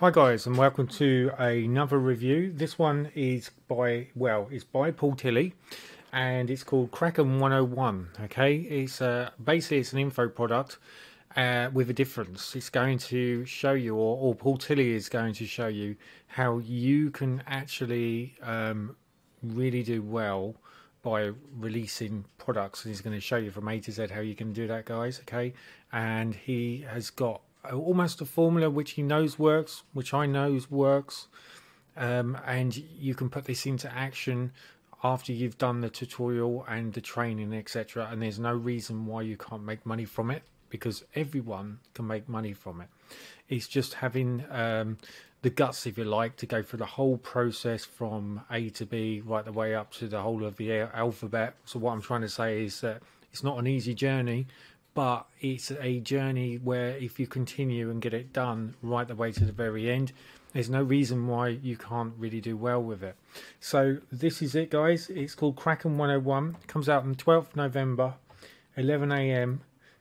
Hi guys, and welcome to another review. This one is by Paul Tilley, and it's called Kraken 101. Okay, it's basically it's an info product with a difference. It's going to show you, or Paul Tilley is going to show you how you can actually really do well by releasing products. And he's going to show you from A to Z how you can do that, guys. Okay, and he has got almost a formula which he knows works, which I knows works, and you can put this into action after you've done the tutorial and the training, etc. And there's no reason why you can't make money from it, because everyone can make money from it. It's just having the guts, if you like, to go through the whole process from A to B, right the way up to the whole of the alphabet. So what I'm trying to say is that it's not an easy journey, but it's a journey where if you continue and get it done right the way to the very end, there's no reason why you can't really do well with it. So this is it, guys. It's called Kraken 101. It comes out on 12th November, 11 a.m.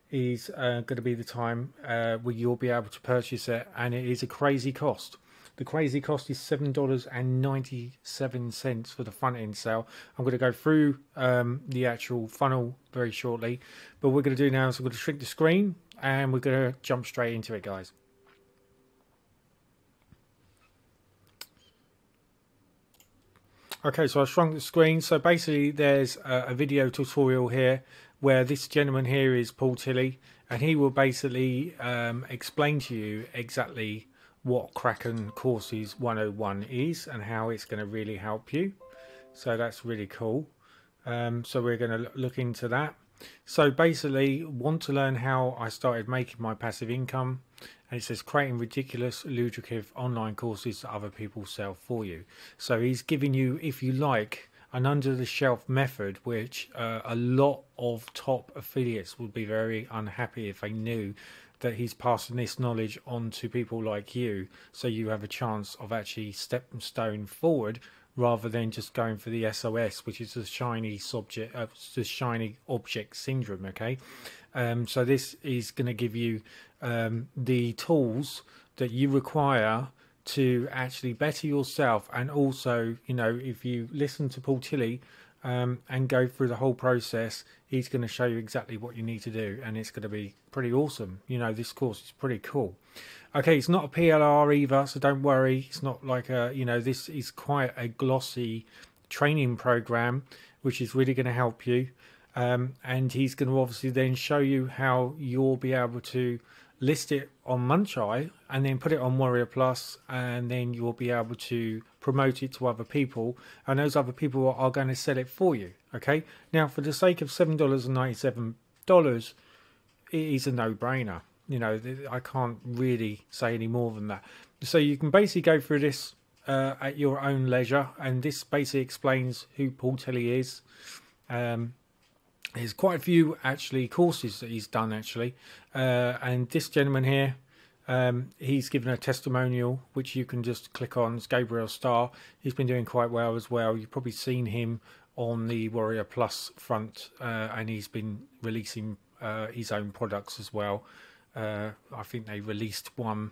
is going to be the time where you'll be able to purchase it, and it is a crazy cost. The crazy cost is $7.97 for the front end sale. I'm going to go through the actual funnel very shortly, but what we're going to do now is we're going to shrink the screen and we're going to jump straight into it, guys. Okay, so I shrunk the screen. So basically there's a video tutorial here where this gentleman here is Paul Tilley, and he will basically explain to you exactly what Kraken Courses 101 is and how it's going to really help you. So that's really cool. So we're going to look into that. So basically, want to learn how I started making my passive income, and it says creating ridiculous lucrative online courses that other people sell for you. So he's giving you, if you like, an under the shelf method, which a lot of top affiliates would be very unhappy if they knew that he's passing this knowledge on to people like you, so you have a chance of actually stepping stone forward rather than just going for the SOS, which is the shiny subject, the shiny object syndrome. Okay, so this is going to give you the tools that you require to actually better yourself, and also, you know, if you listen to Paul Tilley and go through the whole process, he's going to show you exactly what you need to do, and it's going to be pretty awesome. You know, this course is pretty cool. Okay, it's not a PLR either, so don't worry. It's not like a, you know, this is quite a glossy training program, which is really going to help you. And he's going to obviously then show you how you'll be able to list it on Muncheye and then put it on Warrior Plus, and then you'll be able to promote it to other people, and those other people are going to sell it for you. Okay, now for the sake of $7.97, it is a no-brainer. You know, I can't really say any more than that. So you can basically go through this at your own leisure, and this basically explains who Paul Tilley is. There's quite a few actually courses that he's done actually, and this gentleman here, he's given a testimonial which you can just click on. It's Gabriel Starr. He's been doing quite well as well. You've probably seen him on the Warrior Plus front, and he's been releasing his own products as well. I think they released one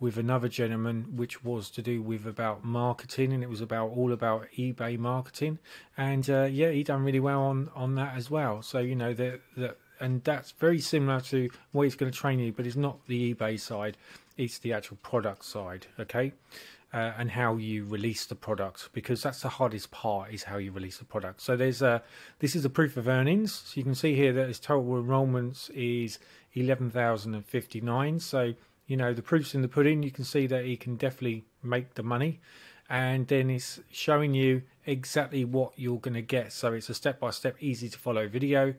with another gentleman which was to do with about marketing, and it was about all about eBay marketing, and yeah, he done really well on that as well. So you know that, and that's very similar to what he's going to train you, but it's not the eBay side, it's the actual product side. Okay, and how you release the product, because that's the hardest part, is how you release the product. So there's this is a proof of earnings. So you can see here that his total enrollments is 11,059. So you know, the proof's in the pudding. You can see that he can definitely make the money, and then it's showing you exactly what you're going to get. So it's a step-by-step, easy to follow video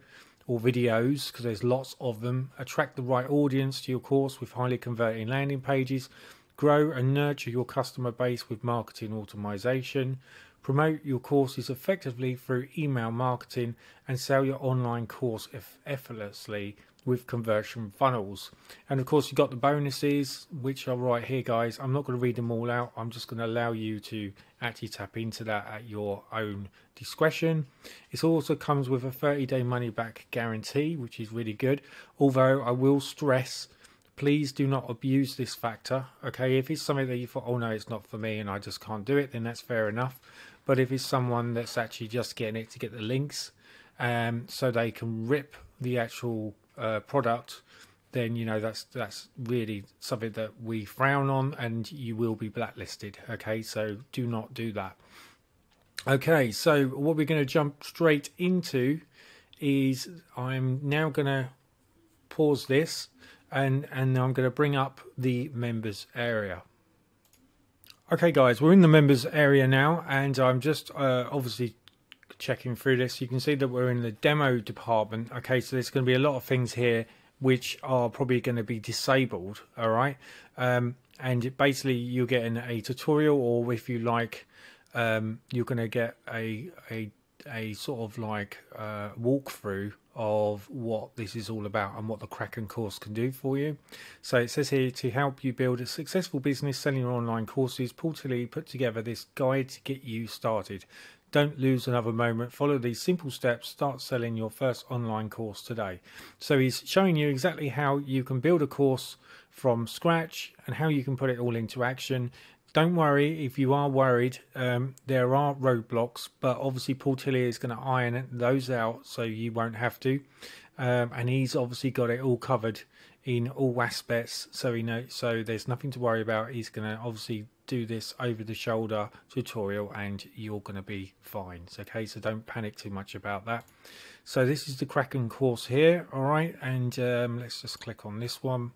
or videos, because there's lots of them. Attract the right audience to your course with highly converting landing pages. Grow and nurture your customer base with marketing automation. Promote your courses effectively through email marketing, and sell your online course effortlessly with conversion funnels. And of course, you've got the bonuses, which are right here, guys. I'm not going to read them all out. I'm just going to allow you to actually tap into that at your own discretion. It also comes with a 30-day money-back guarantee, which is really good. Although I will stress, Please do not abuse this factor, okay? If it's something that you thought, oh no, it's not for me and I just can't do it, then that's fair enough. But if it's someone that's actually just getting it to get the links, so they can rip the actual product, then, you know, that's really something that we frown on, and you will be blacklisted, okay? So do not do that. Okay, so what we're going to jump straight into is I'm now going to pause this, and I'm going to bring up the members area. Okay guys, we're in the members area now, and I'm just obviously checking through this. You can see that we're in the demo department. Okay, so there's going to be a lot of things here which are probably going to be disabled, all right? And basically you're getting a tutorial, or if you like, you're going to get a sort of like walkthrough of what this is all about and what the Kraken course can do for you. So it says here, to help you build a successful business selling your online courses, Paul Tilley put together this guide to get you started. Don't lose another moment. Follow these simple steps. Start selling your first online course today. So he's showing you exactly how you can build a course from scratch and how you can put it all into action. Don't worry if you are worried, there are roadblocks, but obviously Paul Tilley is going to iron those out so you won't have to. And he's obviously got it all covered in all aspects, so he knows, so there's nothing to worry about. He's going to obviously do this over the shoulder tutorial and you're going to be fine. Okay, so don't panic too much about that. So this is the Kraken course here, all right, and let's just click on this one.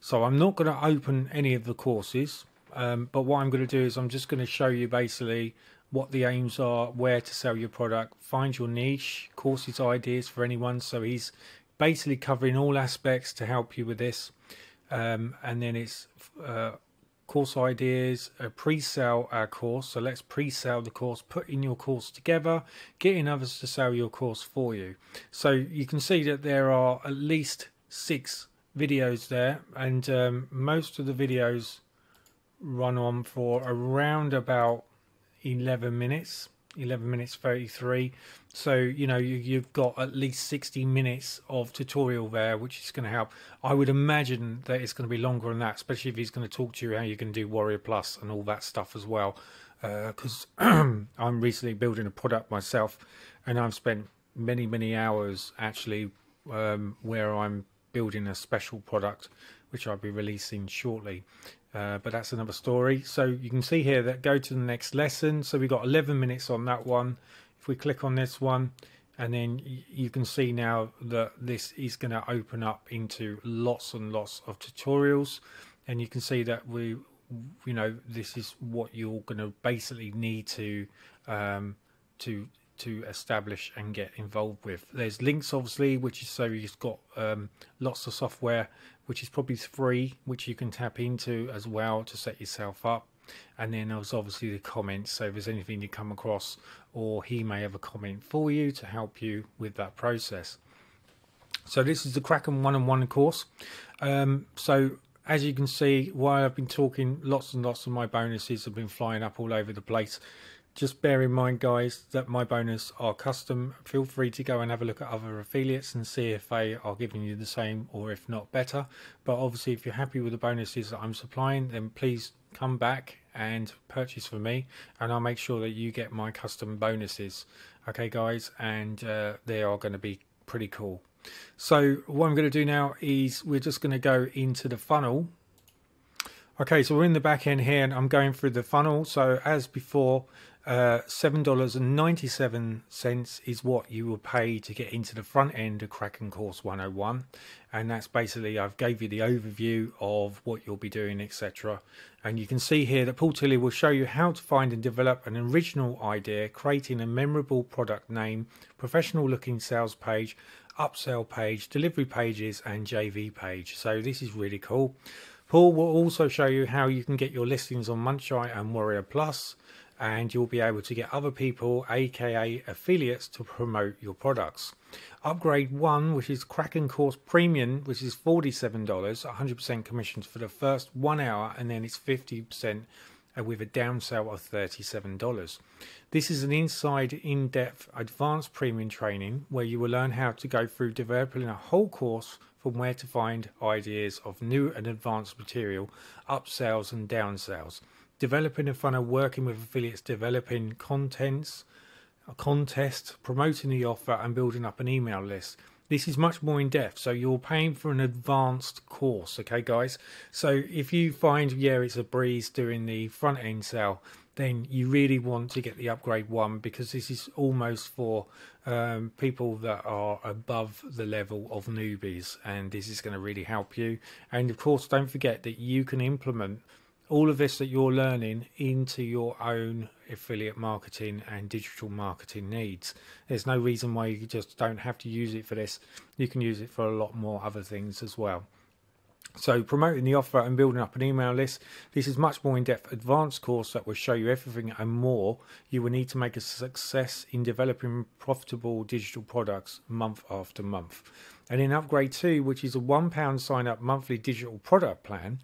So I'm not going to open any of the courses, but what I'm going to do is I'm just going to show you basically what the aims are, where to sell your product, find your niche, courses ideas for anyone. So he's basically covering all aspects to help you with this. And then it's course ideas, pre-sale our course. So let's pre-sale the course, putting your course together, getting others to sell your course for you. So you can see that there are at least 6 videos there, and most of the videos run on for around about 11 minutes 33. So you know, you've got at least 60 minutes of tutorial there, which is going to help. I would imagine that it's going to be longer than that, especially if he's going to talk to you how you can do Warrior Plus and all that stuff as well, because I'm recently building a product myself, and I've spent many hours actually where I'm building a special product which I'll be releasing shortly, but that's another story. So you can see here that go to the next lesson, so we've got 11 minutes on that one. If we click on this one, and then you can see now that this is going to open up into lots and lots of tutorials, and you can see that we, you know, this is what you're going to basically need to establish and get involved with. There's links obviously, which is, so you've got lots of software which is probably free, which you can tap into as well to set yourself up. And then there's obviously the comments, so if there's anything you come across, or he may have a comment for you to help you with that process. So this is the Kraken 101 course. So as you can see, while I've been talking, lots and lots of my bonuses have been flying up all over the place. Just bear in mind, guys, that my bonuses are custom. Feel free to go and have a look at other affiliates and see if they are giving you the same, or if not, better. But obviously, if you're happy with the bonuses that I'm supplying, then please come back and purchase from me, and I'll make sure that you get my custom bonuses. Okay, guys, and they are going to be pretty cool. So what I'm going to do now is we're just going to go into the funnel. Okay, so we're in the back end here, and I'm going through the funnel. So as before, $7.97 is what you will pay to get into the front end of Kraken Course 101, and that's basically, I've gave you the overview of what you'll be doing, etc. And you can see here that Paul Tilley will show you how to find and develop an original idea, creating a memorable product name, professional looking sales page, upsell page, delivery pages, and JV page. So this is really cool. Paul will also show you how you can get your listings on Muncheye and Warrior Plus, and you'll be able to get other people, aka affiliates, to promote your products. Upgrade 1, which is Kraken Course Premium, which is $47, 100% commissions for the first 1 hour, and then it's 50% with a down sale of $37. This is an inside, in-depth, advanced premium training where you will learn how to go through developing a whole course from where to find ideas of new and advanced material, upsells and downsells, developing a funnel, working with affiliates, developing contents, a contest, promoting the offer and building up an email list. This is much more in depth, so you're paying for an advanced course, okay guys? So if you find, yeah, it's a breeze doing the front end sale, then you really want to get the upgrade one, because this is almost for people that are above the level of newbies, and this is going to really help you. And of course, don't forget that you can implement all of this that you're learning into your own affiliate marketing and digital marketing needs. There's no reason why you just don't have to use it for this. You can use it for a lot more other things as well. So promoting the offer and building up an email list. This is much more in-depth advanced course that will show you everything and more you will need to make a success in developing profitable digital products month after month. And in upgrade 2, which is a £1 sign up monthly digital product plan,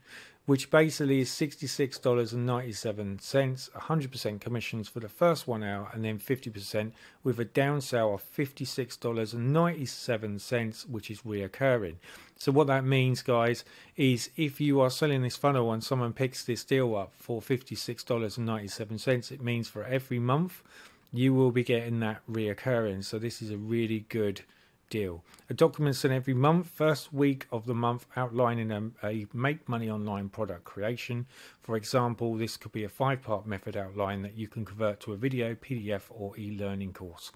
which basically is $66.97, 100% commissions for the first 1 hour, and then 50% with a downsell of $56.97, which is reoccurring. So what that means, guys, is if you are selling this funnel and someone picks this deal up for $56.97, it means for every month you will be getting that reoccurring. So this is a really good deal. A document sent every month, first week of the month, outlining a make money online product creation. For example, this could be a 5-part method outline that you can convert to a video, PDF or e-learning course.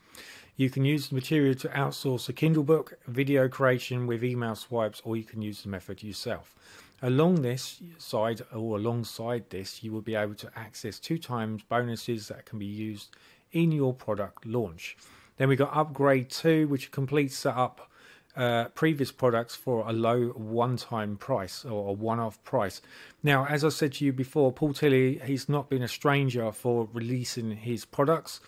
You can use the material to outsource a Kindle book, video creation with email swipes, or you can use the method yourself. Alongside this, you will be able to access 2x bonuses that can be used in your product launch. Then we got upgrade 2, which completes setup previous products for a low one-time price or a one-off price. Now, as I said to you before, Paul Tilley, he's not been a stranger for releasing his products.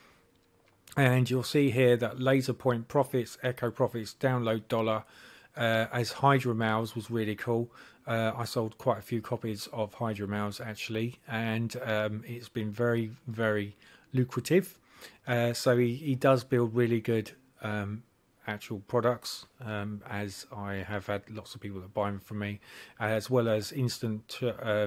And you'll see here that Laser Point Profits, Echo Profits, Download Dollar, as Hydra Mails was really cool. I sold quite a few copies of Hydra Mails actually, and it's been very, very lucrative. So he does build really good actual products, as I have had lots of people that buy them from me, as well as instant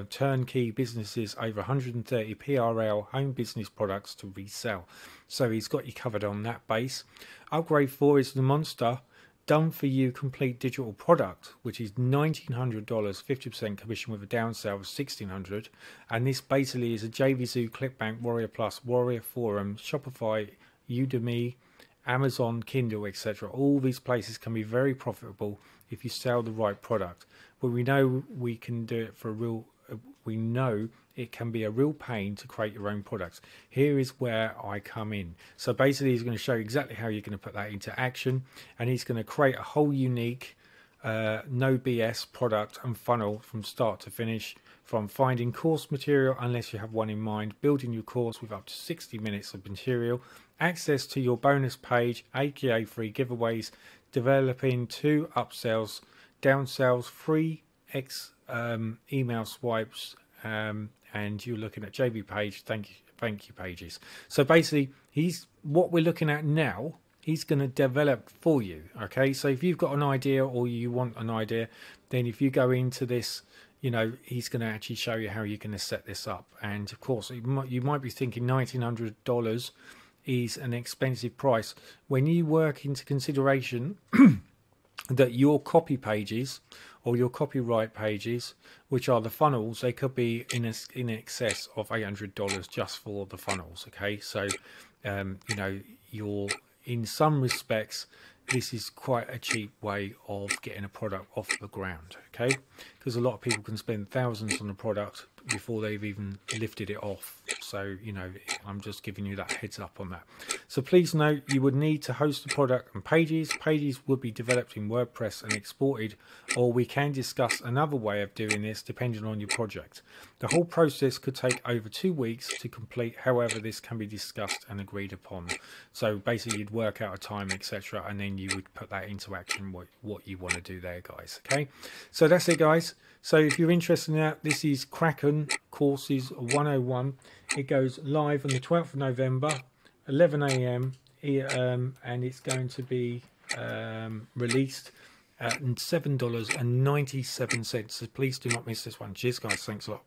turnkey businesses, over 130 PRL home business products to resell. So he's got you covered on that base. Upgrade 4 is the monster done for you complete digital product, which is $1,900, 50% commission with a downsell of $1,600, and this basically is a JVZoo, ClickBank, Warrior Plus, Warrior Forum, Shopify, Udemy, Amazon Kindle, etc. All these places can be very profitable if you sell the right product, but we know it can be a real pain to create your own products. Here is where I come in. So basically he's going to show you exactly how you're going to put that into action, and he's going to create a whole unique no BS product and funnel from start to finish, from finding course material unless you have one in mind, building your course with up to 60 minutes of material, access to your bonus page, aka free giveaways, developing 2 upsells, downsells, free email swipes, and you're looking at JV page, thank you pages. So basically, what we're looking at now, he's going to develop for you. Okay, so if you've got an idea or you want an idea, then if you go into this, you know, he's going to actually show you how you're going to set this up. And of course, you might be thinking $1,900 is an expensive price when you work into consideration that your copy pages or your copyright pages, which are the funnels, they could be in excess of $800 just for the funnels. Okay, so you know, you're in some respects, this is quite a cheap way of getting a product off the ground. Okay, because a lot of people can spend thousands on a product before they've even lifted it off. So, you know, I'm just giving you that heads up on that. So please note, you would need to host the product and pages. Pages would be developed in WordPress and exported, or we can discuss another way of doing this depending on your project. The whole process could take over 2 weeks to complete. However, this can be discussed and agreed upon. So basically you'd work out a time, etc., and then you would put that into action, what you want to do there, guys. Okay, so that's it, guys. So if you're interested in that, this is Kraken Courses 101. It goes live on the 12th of November, 11 a.m., and it's going to be released $7.97. So please do not miss this one. Cheers, guys. Thanks a lot.